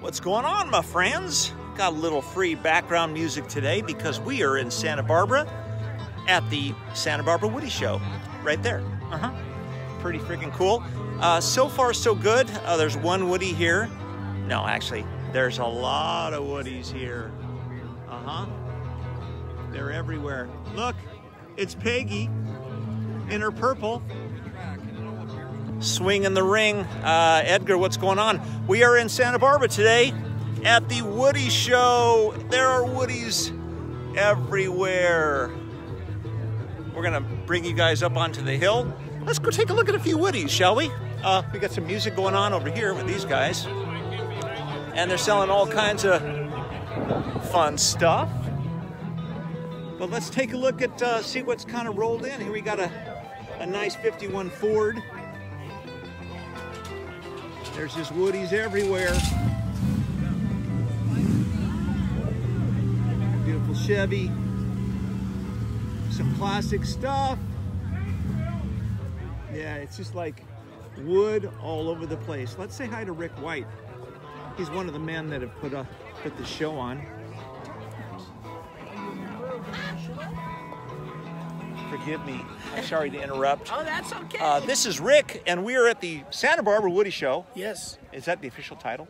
What's going on, my friends? Got a little free background music today because we are in Santa Barbara at the Santa Barbara Woody Show. Right there. Pretty freaking cool. So far, so good. There's one Woody here. No, actually, there's a lot of Woodies here. They're everywhere. Look, it's Peggy in her purple. Swing in the ring. Edgar, what's going on? We are in Santa Barbara today at the Woody Show. There are Woodies everywhere. We're gonna bring you guys up onto the hill. Let's go take a look at a few Woodies, shall we? We got some music going on over here with these guys. And they're selling all kinds of fun stuff. But let's take a look at, see what's kind of rolled in. Here we got a nice 51 Ford. There's just Woodies everywhere. Beautiful Chevy. Some plastic stuff. Yeah, it's just like wood all over the place. Let's say hi to Rick White. He's one of the men that have put the show on. Forgive me. I'm sorry to interrupt. Oh, that's okay. This is Rick, and we are at the Santa Barbara Woody Show. Yes. Is that the official title?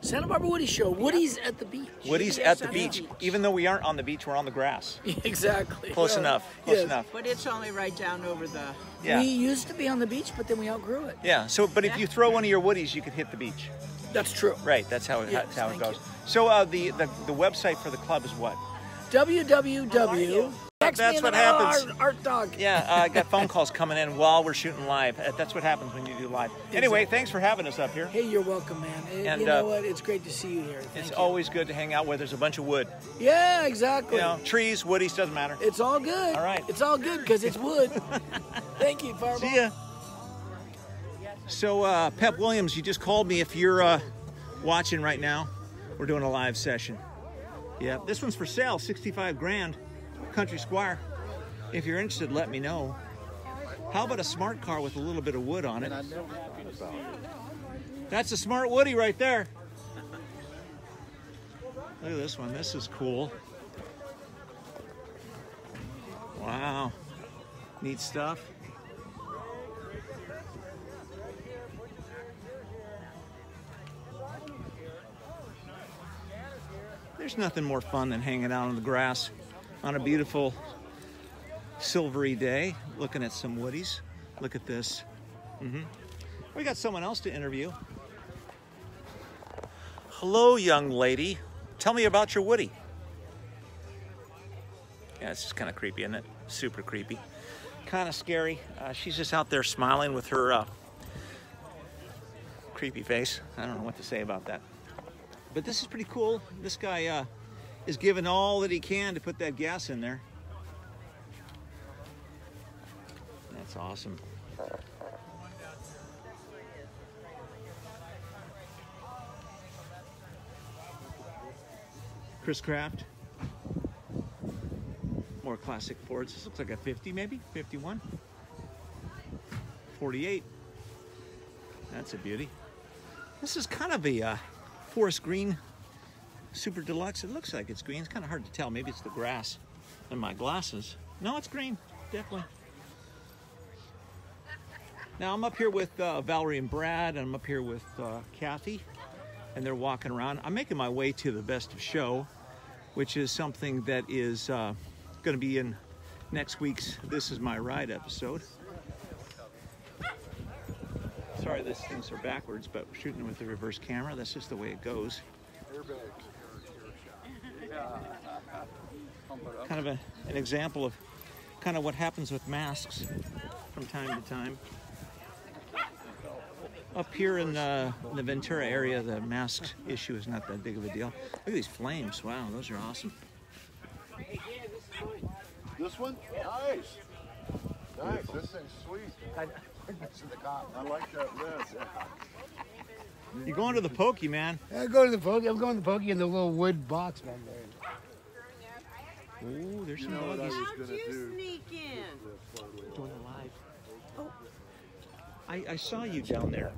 Santa Barbara Woody Show. Woody's at the beach. Woody's at the beach. Even though we aren't on the beach, we're on the grass. Exactly. Close enough. Close enough. But it's only right down over the... Yeah. We used to be on the beach, but then we outgrew it. Yeah. So, but if you throw one of your Woodies, you can hit the beach. That's true. Right. That's how it, that's how it goes. You. So the website for the club is what? www. That's what happens. Art Talk. Yeah, I got phone calls coming in while we're shooting live. That's what happens when you do live. Anyway, thanks for having us up here. Hey, you're welcome, man. And, you know what? It's great to see you here. It's always good to hang out where there's a bunch of wood. Yeah, exactly. You know, trees, woodies, doesn't matter. It's all good. All right. It's all good because it's wood. Thank you, Fireball. See ya. So, Pep Williams, you just called me. If you're watching right now, we're doing a live session. Yeah, this one's for sale, 65 grand. Country Squire. If you're interested, let me know. How about a smart car with a little bit of wood on it? That's a smart Woody right there. Look at this one. This is cool. Wow. Neat stuff. There's nothing more fun than hanging out on the grass on a beautiful silvery day, looking at some Woodies. Look at this. We got someone else to interview. Hello, young lady. Tell me about your Woody. Yeah, it's just kind of creepy, isn't it? Super creepy. Kind of scary. She's just out there smiling with her creepy face. I don't know what to say about that. But this is pretty cool. This guy, is giving all that he can to put that gas in there. That's awesome. Chris Craft. More classic Fords. This looks like a 50 maybe, 51. 48. That's a beauty. This is kind of a forest green Super Deluxe. It looks like it's green. It's kind of hard to tell. Maybe it's the grass and my glasses. No, it's green. Definitely. Now, I'm up here with Valerie and Brad, and I'm up here with Kathy, and they're walking around. I'm making my way to the Best of Show, which is something that is going to be in next week's This Is My Ride episode. Sorry, these things are backwards, but we're shooting with the reverse camera. That's just the way it goes. Kind of an example of kind of what happens with masks from time to time. Up here in the Ventura area, the mask issue is not that big of a deal. Look at these flames. Wow, those are awesome. This one? Nice. Nice. This thing's sweet. I like that red. Yeah. You're going to the pokey, man. I go to the pokey. I'm going to the pokey in the little wood box down there. Oh, there's some Woodies. How'd you sneak in? Doing a live. Oh. I saw you down there.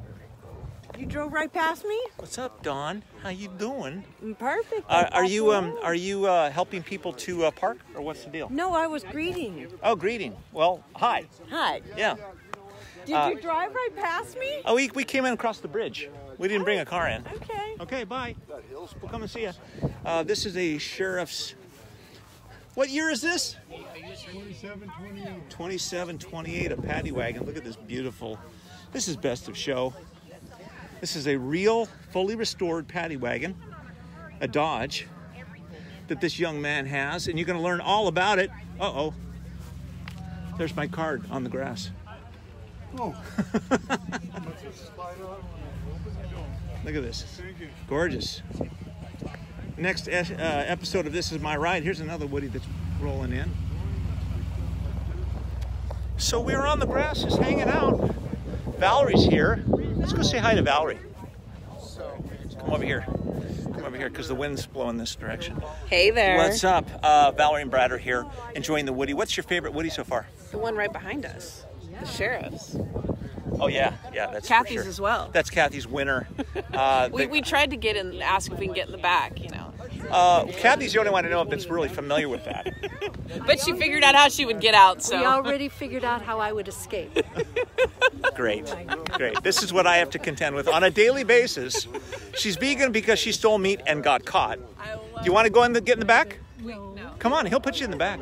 You drove right past me. What's up, Dawn? How you doing? Perfect. Are you helping people to park, or what's the deal? No, I was greeting. Oh, greeting. Well, hi. Hi. Yeah. Did you drive right past me? Oh, we came in across the bridge. We didn't bring a car in. Okay. Okay. Bye. We'll come and see you. This is a sheriff's. What year is this? 2728. 2728. A paddy wagon. Look at this beautiful. This is best of show. This is a real, fully restored paddy wagon, a Dodge, that this young man has, and you're going to learn all about it. Uh-oh. There's my card on the grass. Oh. Look at this. Gorgeous. Next episode of This Is My Ride. Here's another Woody that's rolling in. So we're on the grass just hanging out. Valerie's here. Let's go say hi to Valerie. Come over here. Come over here because the wind's blowing this direction. Hey there. What's up? Valerie and Brad are here enjoying the Woody. What's your favorite Woody so far? The one right behind us. The sheriff's. Oh, yeah. Yeah, that's Kathy's for sure. As well. That's Kathy's winner. We tried to get in, ask if we can get in the back, you know. Kathy's the only one I know that's really familiar with that. But she figured out how she would get out, so. We already figured out how I would escape. Great. Great. This is what I have to contend with on a daily basis. She's vegan because she stole meat and got caught. Do you want to go and get in the back? No. Come on, he'll put you in the back.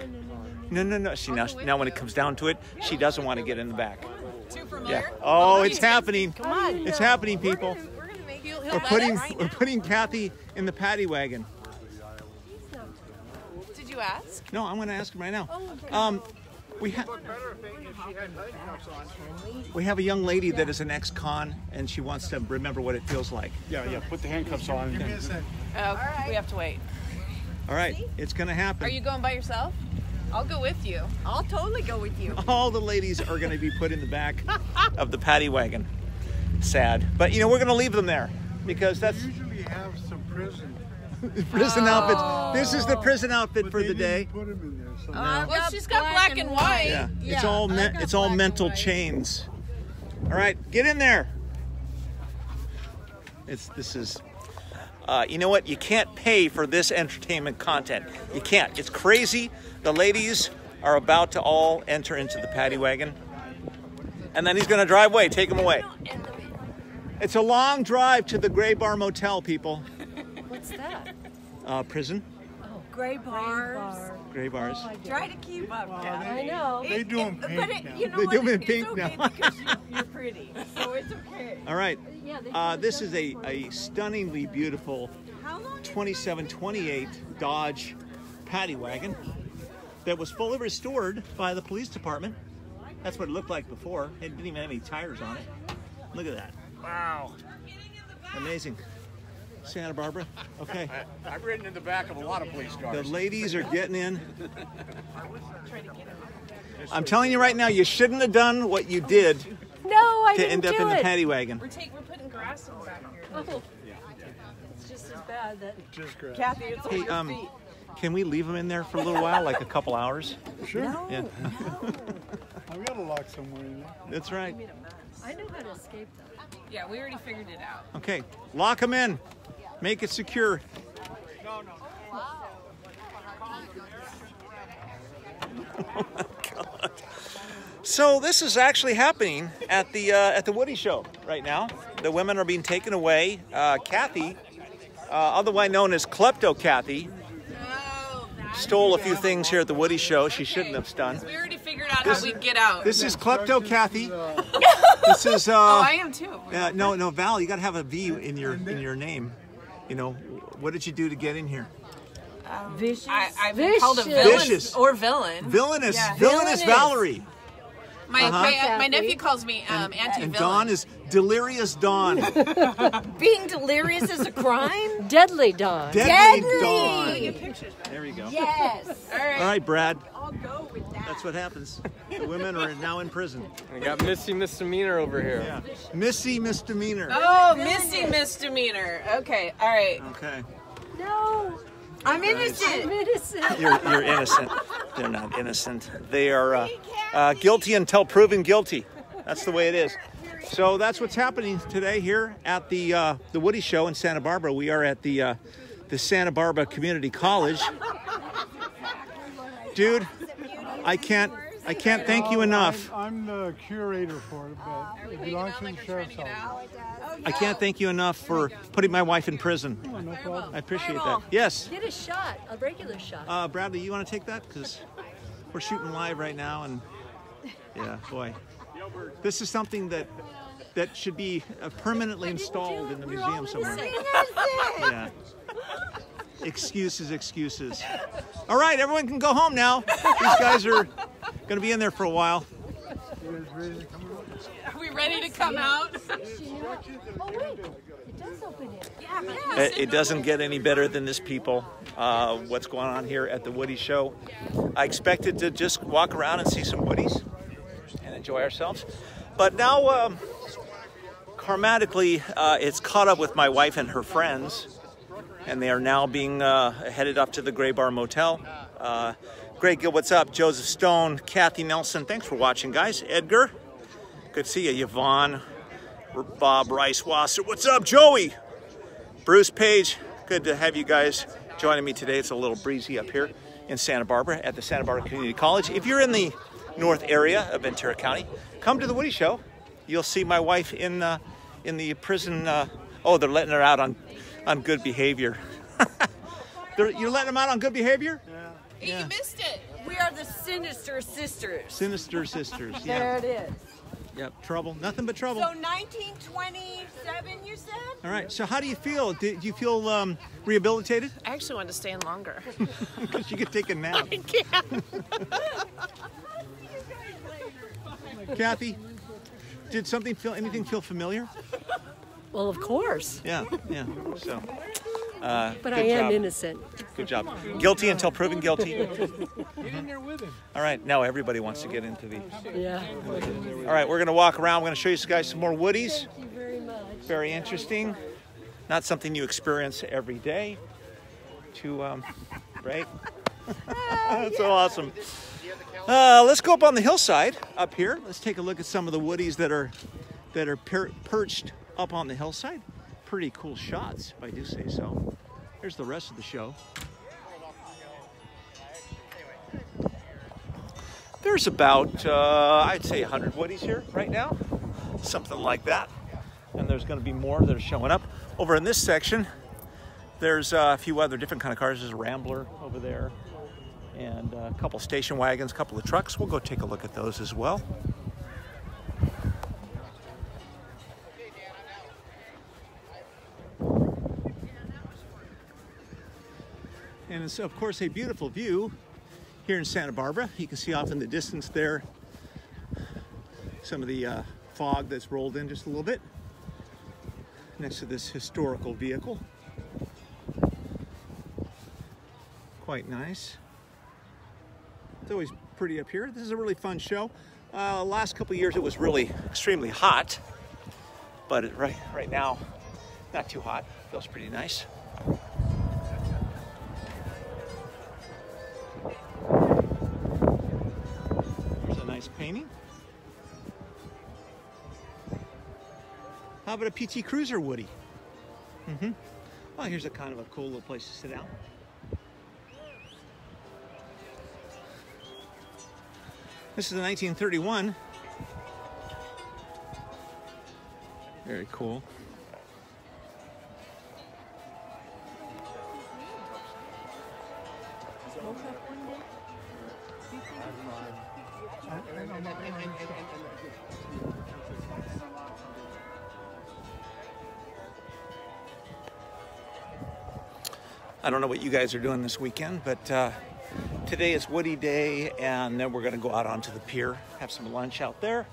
No, no, no. See, now when it comes down to it, she doesn't want to get in the back. Too familiar? Yeah. Oh, it's happening. Come on. It's happening, people. We're putting Kathy in the paddy wagon. Did you ask? No, I'm going to ask him right now. We have a young lady that is an ex-con, and she wants to remember what it feels like. Yeah, yeah. Put the handcuffs on. Give me a second. We have to wait. All right. It's going to happen. Are you going by yourself? I'll go with you. I'll totally go with you. All the ladies are going to be put in the back of the paddy wagon. Sad. But, you know, we're going to leave them there because that's... We usually have some prison. Prison outfits. This is the prison outfit for the day. Put them in there, so well, she's got black and white. Yeah. Yeah. It's all mental chains. All right, get in there. You know what? You can't pay for this entertainment content. You can't. It's crazy. The ladies are about to all enter into the paddy wagon. And then he's going to drive away. Take them away. It's a long drive to the Gray Bar Motel, people. What's that? Prison. Oh, Gray Bars. Gray Bars. Oh, try to keep up now. I know. They do them pink now. They do them in pink now. Because you're pretty, so it's okay. All right. This is a stunningly beautiful 2728 Dodge paddy wagon that was fully restored by the police department. That's what it looked like before. It didn't even have any tires on it. Look at that. Wow. Amazing. Santa Barbara. Okay. I've ridden in the back of a lot of police cars. The ladies are getting in. I'm telling you right now, you shouldn't have done what you did. No, I didn't do it. To end up in the paddy wagon. We're putting grass in the back here. Oh. It's just as bad that Kathy, it's all your feet. Can we leave them in there for a little while, like a couple hours? Sure. No, yeah. No. I've got a lock somewhere in there. That's right. I know how to escape them. Yeah, we already figured it out. Okay, lock them in. Make it secure. No, no. Wow. Oh my God. So this is actually happening at the Woody Show right now. The women are being taken away. Kathy, otherwise known as Klepto Kathy, stole a few things here at the Woody Show. She shouldn't have done. We already figured out how we'd get out. This is Klepto Kathy. This is. Oh, I am too. No, no, Val, you got to have a V in your name. You know, what did you do to get in here? Vicious. I've been called a villain or villain. Villainous. Yeah. Villainous Valerie. My nephew calls me anti-villain. And Dawn is delirious Dawn. Being delirious is a crime? Deadly Dawn. Deadly Dawn. There you go. Yes. All right, Brad. I'll go with that. That's what happens. The women are now in prison. We got Missy Misdemeanor over here. Yeah. Missy Misdemeanor. Oh, Missy Misdemeanor. Okay. All right. Okay. No. I'm innocent. I'm innocent. You're innocent. They're not innocent. They are guilty until proven guilty. That's the way it is. So that's what's happening today here at the Woody Show in Santa Barbara. We are at the Santa Barbara Community College. Dude, I can't thank you enough. I'm the curator for it, but it belongs to the sheriff's office. I can't thank you enough for putting my wife in prison. Oh, no problem. I appreciate that. Yes. Get a shot, a regular shot. Bradley, you want to take that? Because we're shooting live right now, and yeah, boy. This is something that should be permanently installed in the museum somewhere. Yeah. Excuses, excuses. All right, everyone can go home now. These guys are going to be in there for a while. Are we ready to come out? Oh, wait. It does open it. Yeah. It doesn't get any better than this, people. What's going on here at the Woody Show. I expected to just walk around and see some Woodies and enjoy ourselves. But now, karmatically, it's caught up with my wife and her friends. And they are now being headed up to the Gray Bar Motel. Greg Gill, what's up? Joseph Stone, Kathy Nelson. Thanks for watching, guys. Edgar, good to see you. Yvonne, Bob Rice Wasser. What's up, Joey? Bruce Page, good to have you guys joining me today. It's a little breezy up here in Santa Barbara at the Santa Barbara Community College. If you're in the north area of Ventura County, come to the Woody Show. You'll see my wife in the prison. Oh, they're letting her out on good behavior. You're letting them out on good behavior? Yeah. Yeah. You missed it. We are the Sinister Sisters. Sinister Sisters, yeah. There it is. Yep, trouble. Nothing but trouble. So 1927, you said? All right, so how do you feel? Did you feel rehabilitated? I actually wanted to stay in longer. Because you could take a nap. I can. Kathy, did something feel familiar? Well, of course. Yeah, yeah. So, but I am innocent. Good job. Guilty until proven guilty. Get in there with him. All right, now everybody wants to get into the. Yeah. All right, we're going to walk around. We're going to show you guys some more Woodies. Thank you very much. Very interesting. Not something you experience every day. Right? That's so awesome. Let's go up on the hillside up here. Let's take a look at some of the Woodies that are perched up on the hillside. Pretty cool shots, if I do say so. Here's the rest of the show. There's about, I'd say 100 Woodies here right now, something like that. And there's going to be more that are showing up. Over in this section, there's a few other different kind of cars. There's a Rambler over there, and a couple station wagons, a couple of trucks. We'll go take a look at those as well. And it's, of course, a beautiful view here in Santa Barbara. You can see off in the distance there some of the fog that's rolled in just a little bit next to this historical vehicle. Quite nice. It's always pretty up here. This is a really fun show. Last couple of years it was really extremely hot, but right now not too hot. Feels pretty nice. Painting. How about a PT Cruiser Woody? Mm-hmm. Well, here's a kind of a cool little place to sit down. This is a 1931. Very cool. I don't know what you guys are doing this weekend, but today is Woody Day, and then we're going to go out onto the pier, have some lunch out there,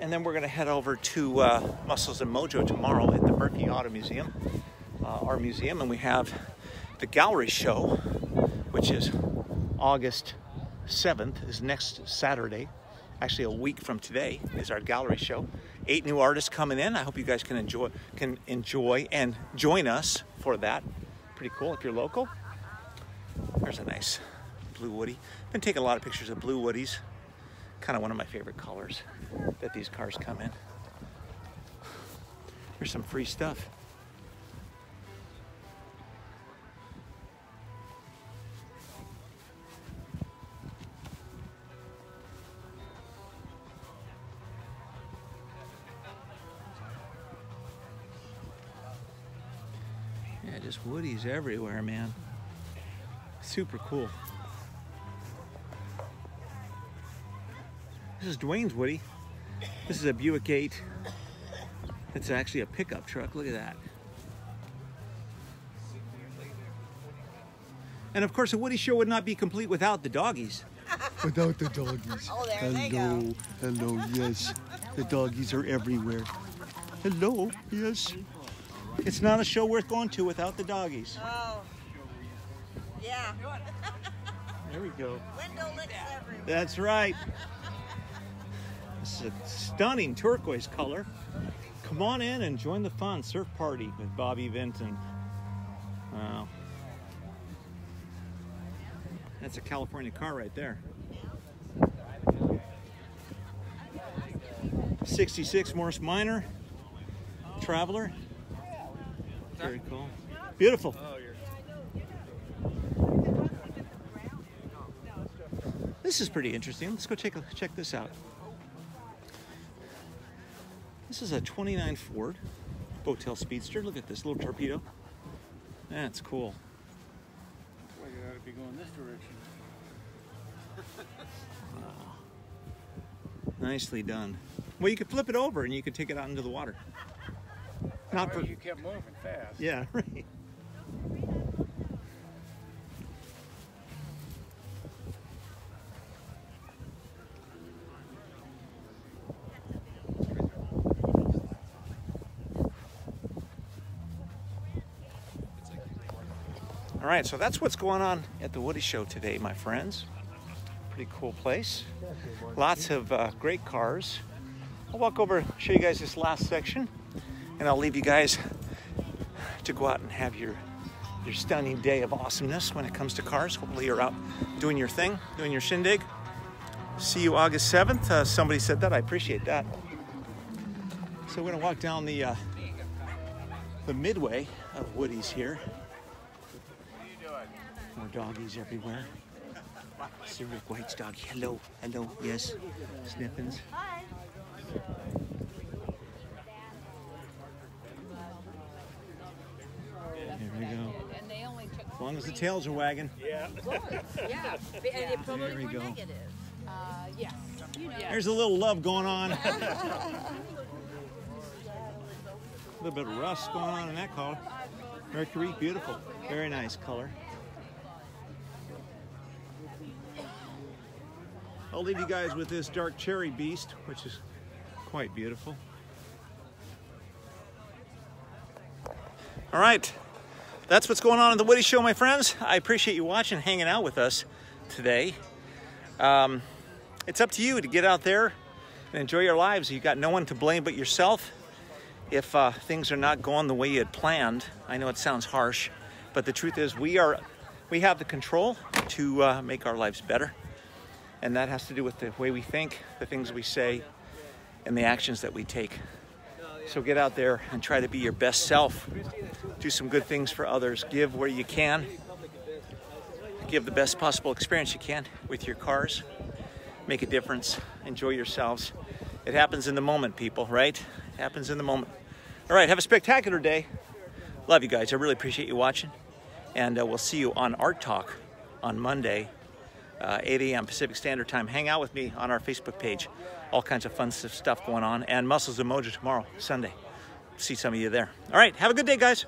and then we're going to head over to Muscles and Mojo tomorrow at the Murphy Auto Museum, our museum, and we have the gallery show, which is August 7th, is next Saturday. Actually, a week from today is our gallery show. 8 new artists coming in. I hope you guys can enjoy and join us for that. Pretty cool if you're local. There's a nice blue woody. Been taking a lot of pictures of blue woodies. Kind of one of my favorite colors that these cars come in. Here's some free stuff. Yeah, just woodies everywhere, man. Super cool. This is Dwayne's Woody. This is a Buick 8. It's actually a pickup truck. Look at that. And of course, the Woody Show would not be complete without the doggies. Without the doggies. Oh, there they go. Hello, yes. The doggies are everywhere. Hello, yes. It's not a show worth going to without the doggies. Oh, yeah. There we go. Window licks everywhere. That's right. This is a stunning turquoise color. Come on in and join the fun surf party with Bobby Vinton. Wow. That's a California car right there. 66 Morse Minor Traveler. Very cool. Beautiful. This is pretty interesting. Let's go check this out. This is a 29 Ford Boattail Speedster. Look at this little torpedo. That's cool. Looks like it ought to be going this direction. Oh. Nicely done. Well, you could flip it over and you could take it out into the water. Not for you kept moving fast. Yeah, right. All right, so that's what's going on at the Woody Show today, my friends. Pretty cool place. Lots of great cars. I'll walk over, show you guys this last section, and I'll leave you guys to go out and have your stunning day of awesomeness when it comes to cars. Hopefully you're out doing your thing, doing your shindig. See you August 7th. Somebody said that. I appreciate that. So we're going to walk down the midway of Woody's here. More doggies everywhere. See Rick White's doggy. Hello, hello, yes. Sniffins. Hi. Here we go. As long as the tails are wagging. Yeah. Yeah. And it probably were negative. Yes. There's a little love going on. A little bit of rust going on in that color. Mercury, beautiful. Very nice color. I'll leave you guys with this dark cherry beast, which is quite beautiful. All right, that's what's going on at the Woody Show, my friends. I appreciate you watching, hanging out with us today. It's up to you to get out there and enjoy your lives. You've got no one to blame but yourself if things are not going the way you had planned. I know it sounds harsh, but the truth is we have the control to make our lives better. And that has to do with the way we think, the things we say, and the actions that we take. So get out there and try to be your best self. Do some good things for others. Give where you can. Give the best possible experience you can with your cars. Make a difference. Enjoy yourselves. It happens in the moment, people, right? It happens in the moment. All right, have a spectacular day. Love you guys. I really appreciate you watching. And we'll see you on Art Talk on Monday. 8 a.m. Pacific Standard Time. Hang out with me on our Facebook page. All kinds of fun stuff going on. And Muscles and Mojo tomorrow, Sunday. See some of you there. All right, have a good day, guys.